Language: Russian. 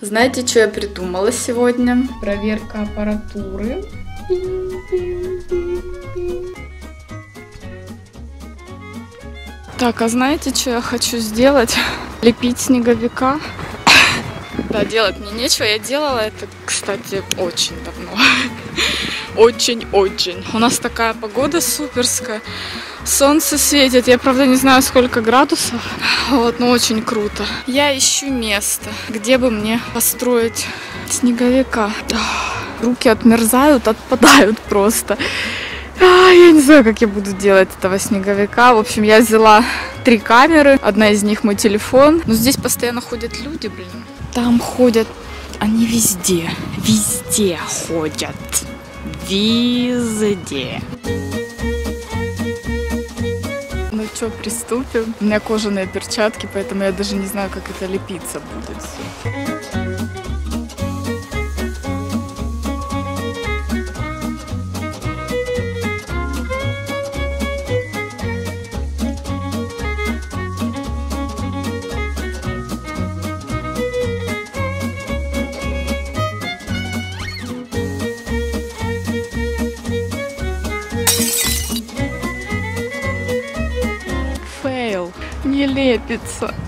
Знаете, что я придумала сегодня? Проверка аппаратуры. Так, а знаете, что я хочу сделать? Лепить снеговика. Да, делать мне нечего. Я делала это, кстати, очень давно. Очень-очень. У нас такая погода суперская. Солнце светит. Я, правда, не знаю, сколько градусов. Вот, но очень круто. Я ищу место, где бы мне построить снеговика. Руки отмерзают, отпадают просто. Я не знаю, как я буду делать этого снеговика. В общем, я взяла 3 камеры. Одна из них мой телефон. Но здесь постоянно ходят люди, блин. Там ходят. Они везде. Везде ходят. Везде. Ну что, приступим? У меня кожаные перчатки, поэтому я даже не знаю, как это лепиться будет. Не лепится.